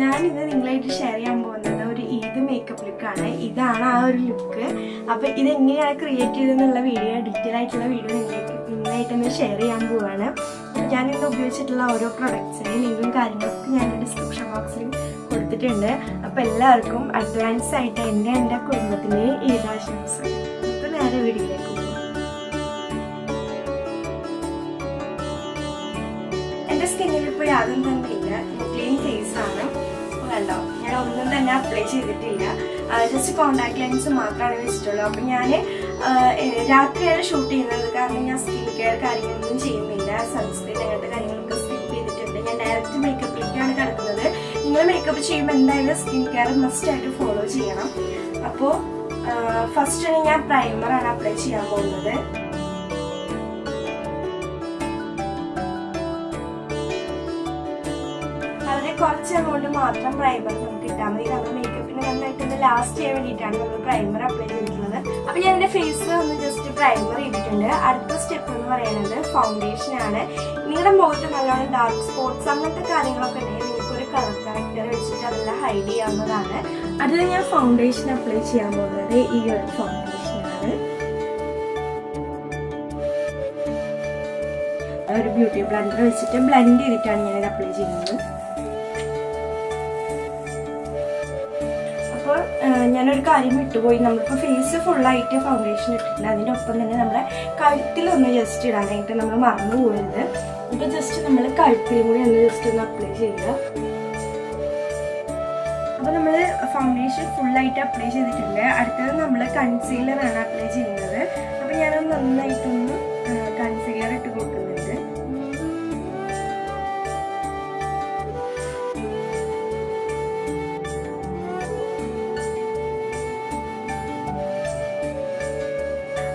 ഞാനിത് നിങ്ങളായിട്ട് ഷെയർ ചെയ്യാൻ പോകുന്നത് ഒരു ഈദ് മേക്കപ്പ് ലുക്കാണ്. ഇതാണ് ആ ഒരു ലുക്ക്. അപ്പോൾ ഇതെങ്ങനെയാണ് ക്രിയേറ്റ് ചെയ്തതെന്നുള്ള വീഡിയോ, ഡീറ്റെയിൽ ആയിട്ടുള്ള വീഡിയോ നിങ്ങളായിട്ടൊന്ന് ഷെയർ ചെയ്യാൻ പോവുകയാണ്. ഞാനിന്ന് ഉപയോഗിച്ചിട്ടുള്ള ഓരോ പ്രൊഡക്ട്സിൻ്റെ ലിങ്കും കാര്യങ്ങളൊക്കെ ഞാൻ ഡിസ്ക്രിപ്ഷൻ ബോക്സിൽ കൊടുത്തിട്ടുണ്ട്. അപ്പോൾ എല്ലാവർക്കും അഡ്വാൻസ് ആയിട്ട് എൻ്റെ കുടുംബത്തിൻ്റെ ഈദാശംസ. ഇപ്പോൾ നേരെ വീഡിയോയിലേക്ക്. എൻ്റെ സ്കിന്നിൽ ഇപ്പോൾ യാതൊന്നും തന്നെ ഇല്ല, ക്ലീൻ ഫേസ് ആണ്. കണ്ടോ, ഞാൻ ഒന്നും തന്നെ അപ്ലൈ ചെയ്തിട്ടില്ല, ജസ്റ്റ് കോൺടാക്ട് ലെൻസ് മാത്രമാണ് വെച്ചിട്ടുള്ളൂ. അപ്പം ഞാൻ രാത്രിയാണ് ഷൂട്ട് ചെയ്യുന്നത്, കാരണം ഞാൻ സ്കിൻ കെയർ കാര്യങ്ങളൊന്നും ചെയ്യുന്നില്ല. സൺസ്ക്രീൻ അങ്ങനത്തെ കാര്യങ്ങളൊക്കെ സ്കിപ്പ് ചെയ്തിട്ടുണ്ട്. ഞാൻ ഡയറക്റ്റ് മേക്കപ്പിലേക്കാണ് കിടക്കുന്നത്. നിങ്ങൾ മേക്കപ്പ് ചെയ്യുമ്പോൾ എന്തായാലും സ്കിൻ കെയർ മസ്റ്റായിട്ട് ഫോളോ ചെയ്യണം. അപ്പോൾ ഫസ്റ്റ് ഞാൻ പ്രൈമറാണ് അപ്ലൈ ചെയ്യാൻ പോകുന്നത്. കുറച്ച് എമൗണ്ട് മാത്രം പ്രൈമർ നമുക്ക് ഇട്ടാൽ മതി. നമ്മൾ മേക്കപ്പിന് നന്നായിട്ട് ലാസ്റ്റ് ചെയ്യാൻ വേണ്ടിയിട്ടാണ് നമ്മൾ പ്രൈമർ അപ്ലൈ ചെയ്തിട്ടുള്ളത്. അപ്പം ഞാൻ എൻ്റെ ഫേസിൽ ഒന്ന് ജസ്റ്റ് പ്രൈമർ ഇട്ടിട്ടുണ്ട്. അടുത്ത സ്റ്റെപ്പ് എന്ന് പറയുന്നത് ഫൗണ്ടേഷൻ ആണ്. നിങ്ങളുടെ മുഖത്ത് നല്ലോണം ഡാർക്ക് സ്പോട്ട്സ് അങ്ങനത്തെ കാര്യങ്ങളൊക്കെ ഉണ്ടെങ്കിൽ നിങ്ങൾക്കൊരു കളർ കറക്റ്റർ വെച്ചിട്ട് അതെല്ലാം ഹൈഡ് ചെയ്യാവുന്നതാണ്. അതിൽ ഞാൻ ഫൗണ്ടേഷൻ അപ്ലൈ ചെയ്യാൻ പോകുന്നത് ഈ ഒരു ഫൗണ്ടേഷനാണ്. ഒരു ബ്യൂട്ടി ബ്ലെൻഡർ വെച്ചിട്ട് ബ്ലെൻഡ് ചെയ്തിട്ടാണ് ഞാനിത് അപ്ലൈ ചെയ്യുന്നത്. അപ്പോൾ ഞാനൊരു കാര്യം വിട്ടുപോയി, നമ്മളിപ്പോൾ ഫേസ് ഫുള്ളായിട്ട് ഫൗണ്ടേഷൻ ഇട്ടിട്ടുണ്ട്. അതിൻ്റെ ഒപ്പം തന്നെ നമ്മുടെ കഴുത്തിലൊന്ന് ജസ്റ്റ് ഇടാനായിട്ട് നമ്മൾ മറന്നു പോകരുത്. അപ്പോൾ ജസ്റ്റ് നമ്മൾ കഴുത്തിലും കൂടി ഒന്ന് ജസ്റ്റ് ഒന്ന് അപ്ലൈ ചെയ്യുക. അപ്പോൾ നമ്മൾ ഫൗണ്ടേഷൻ ഫുള്ളായിട്ട് അപ്ലൈ ചെയ്തിട്ടുണ്ട്. അടുത്തത് നമ്മൾ കൺസീലറാണ് അപ്ലൈ ചെയ്യുന്നത്. അപ്പോൾ ഞാനത് നന്നായിട്ടൊന്ന് കൺസീലർ ഇട്ട് കൊടുക്കുന്നുണ്ട്.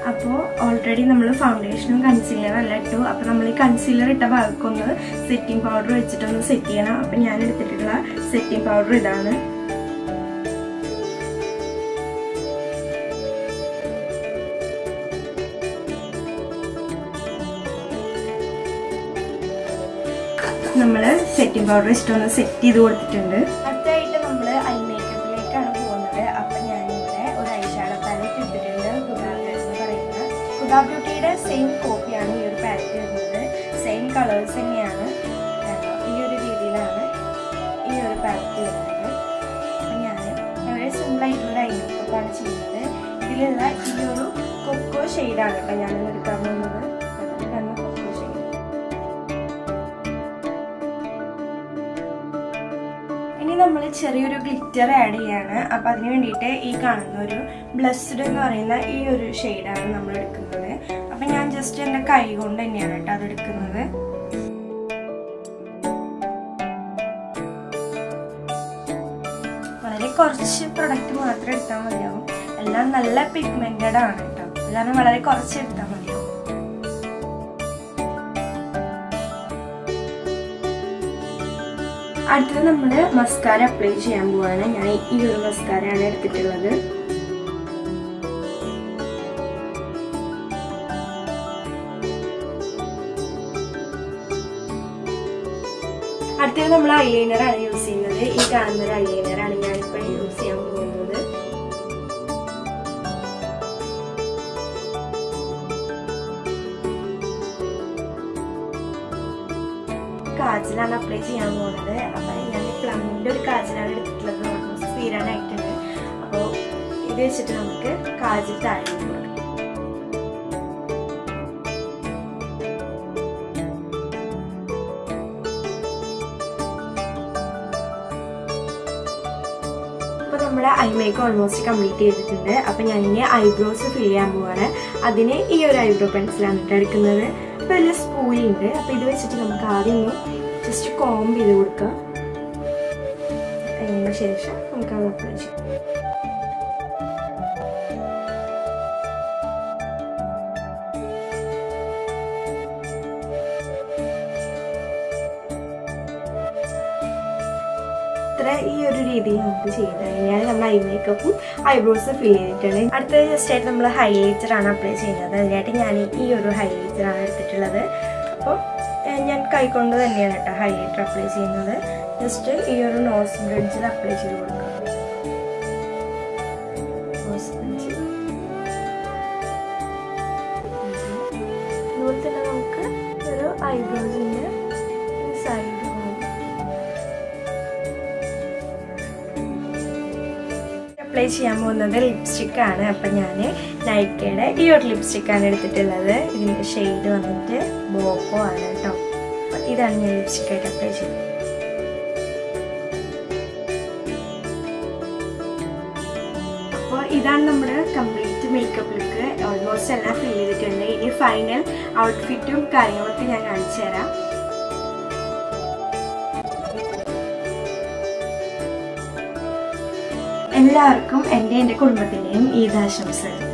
അപ്പോൾ ഓൾറെഡി നമ്മൾ ഫൗണ്ടേഷനും കൺസീലറും എല്ലാം ഇട്ടു. അപ്പോൾ നമ്മൾ ഈ കൺസീലർ ഇട്ട ഭാഗത്തൊന്ന് സെറ്റിംഗ് പൗഡർ വെച്ചിട്ടൊന്ന് സെറ്റ് ചെയ്യണം. അപ്പം ഞാൻ എടുത്തിട്ടുള്ള സെറ്റിംഗ് പൗഡർ ഇതാണ്. നമ്മൾ സെറ്റിംഗ് പൗഡർ ഇഷ്ടമൊന്ന് സെറ്റ് ചെയ്ത് കൊടുത്തിട്ടുണ്ട്. അടുത്തായിട്ട് നമ്മൾ ഐ മേക്കപ്പിലേക്കാണ് പോകുന്നത്. അപ്പം ഞാനിവിടെ ഒരു ഐ ഷാഡോ പാലറ്റ് ഇട്ടിട്ടുണ്ട്. ഗുഡാ ബ്യൂട്ടിയുടെ സെയിം കോപ്പിയാണ് ഈ ഒരു പാലറ്റ് വരുന്നത്. സെയിം കളേഴ്സ് തന്നെയാണ്. ഈ ഒരു രീതിയിലാണ് ഈ ഒരു പാലറ്റ് വരുന്നത്. അപ്പം ഞാൻ വളരെ സിമ്പിളായിട്ടുള്ള ഐ മേക്കപ്പാണ് ചെയ്യുന്നത്. ഇതിലുള്ള ഈ ഒരു കൊക്കോ ഷെയ്ഡാണ് ഇപ്പം ഞാനിന്ന് എടുക്കാൻ പോകുന്നത്. ഇനി നമ്മൾ ചെറിയൊരു ഗ്ലിറ്റർ ആഡ് ചെയ്യാണ്. അപ്പോൾ അതിന് വേണ്ടിയിട്ട് ഈ കാണുന്ന ഒരു ബ്ലസ്ഡ് എന്ന് പറയുന്ന ഈ ഒരു ഷെയ്ഡാണ് നമ്മൾ എടുക്കുന്നത്. അപ്പം ഞാൻ ജസ്റ്റ് എൻ്റെ കൈ കൊണ്ട് തന്നെയാണ് കേട്ടോ അതെടുക്കുന്നത്. വളരെ കുറച്ച് പ്രൊഡക്റ്റ് മാത്രം എടുത്താൽ മതിയാവും. എല്ലാം നല്ല പിഗ്മെൻറ്റഡ് ആണ് കേട്ടോ, അതാണ് വളരെ കുറച്ച് എടുത്താൽ മതിയാവും. അടുത്തത് നമ്മൾ മസ്കാര അപ്ലൈ ചെയ്യാൻ പോവാണ്. ഞാൻ ഈ ഒരു മസ്കാരയാണ് എടുത്തിട്ടുള്ളത്. അടുത്തത് നമ്മൾ ഐലൈനറാണ് യൂസ് ചെയ്യുന്നത്. ഈ കാണുന്ന ഒരു ഐലൈനറാണ് ഞാനിപ്പോൾ യൂസ് ചെയ്യാൻ പോകുന്നത്. കാജലാണ് അപ്ലൈ ചെയ്യാൻ പോകുന്നത്. അപ്പം ഞാൻ പ്ലമ്മിൻ്റെ ഒരു കാജലാണ് എടുത്തിട്ടുള്ളത്. ഓൾമോസ്റ്റ് തീരാനായിട്ടുണ്ട്. അപ്പോൾ ഇത് വെച്ചിട്ട് നമുക്ക് കാജൽ താഴെ കൊടുക്കാം. അപ്പോൾ നമ്മുടെ ഐ മേക്ക് ഓൾമോസ്റ്റ് കംപ്ലീറ്റ് ചെയ്തിട്ടുണ്ട്. അപ്പം ഞാനിങ്ങനെ ഐബ്രോസ് ഫിൽ ചെയ്യാൻ പോവാണ്. അതിന് ഈ ഒരു ഐബ്രോ പെൻസിലാണ് എടുക്കുന്നത്. അപ്പോൾ വലിയ സ്പൂലുണ്ട്. അപ്പോൾ ഇത് വെച്ചിട്ട് നമുക്ക് ആദ്യം ജസ്റ്റ് കോംബ് ചെയ്ത് കൊടുക്കാം. അതിന് ശേഷം നമുക്ക് അത് അപ്ലൈ ചെയ്യാം. ഇത്ര ഈ ഒരു രീതിയിൽ നമുക്ക് ചെയ്ത് കഴിഞ്ഞാൽ നമ്മൾ ഐ മേക്കപ്പും ഐബ്രോസ് ഫിൽ ചെയ്തിട്ടുണ്ട്. അടുത്തത് ജസ്റ്റ് ആയിട്ട് നമ്മൾ ഹൈലൈറ്ററാണ് അപ്ലൈ ചെയ്യുന്നത്. അതിനായിട്ട് ഞാൻ ഈ ഒരു ഹൈലൈറ്ററാണ് എടുത്തിട്ടുള്ളത്. അപ്പോൾ ഞാൻ കൈ കൊണ്ട് തന്നെയാണ് കേട്ടോ ഹൈലൈറ്റർ അപ്ലൈ ചെയ്യുന്നത്. ജസ്റ്റ് ഈ ഒരു നോസ് ബ്രിഡ്ജിൽ അപ്ലൈ ചെയ്ത് കൊടുക്കുക. അതുപോലെ തന്നെ നമുക്ക് ഒരു ഐബ്രോസിൻ്റെ സൈഡ് അപ്ലൈ ചെയ്യാൻ പോകുന്നത് ലിപ്സ്റ്റിക് ആണ്. അപ്പം ഞാൻ നൈക്കയുടെ ഈ ഒരു ലിപ്സ്റ്റിക്കാണ് എടുത്തിട്ടുള്ളത്. ഇതിൻ്റെ ഷെയ്ഡ് വന്നിട്ട് ബോക്കോ ആണ് കേട്ടോ. അപ്പം ഇതാണ് ഞാൻ ലിപ്സ്റ്റിക്കായിട്ട് അപ്ലൈ ചെയ്യുന്നത്. അപ്പോൾ ഇതാണ് നമ്മുടെ കംപ്ലീറ്റ് മേക്കപ്പ് ലുക്ക്. ഓൾമോസ്റ്റ് എല്ലാം ഫിൽ ചെയ്തിട്ടുണ്ട്. ഇനി ഫൈനൽ ഔട്ട്ഫിറ്റും കാര്യങ്ങളൊക്കെ ഞാൻ കാണിച്ചു തരാം. എല്ലാവർക്കും എൻ്റെ കുടുംബത്തിൻ്റെയും ഈദാശംസകൾ.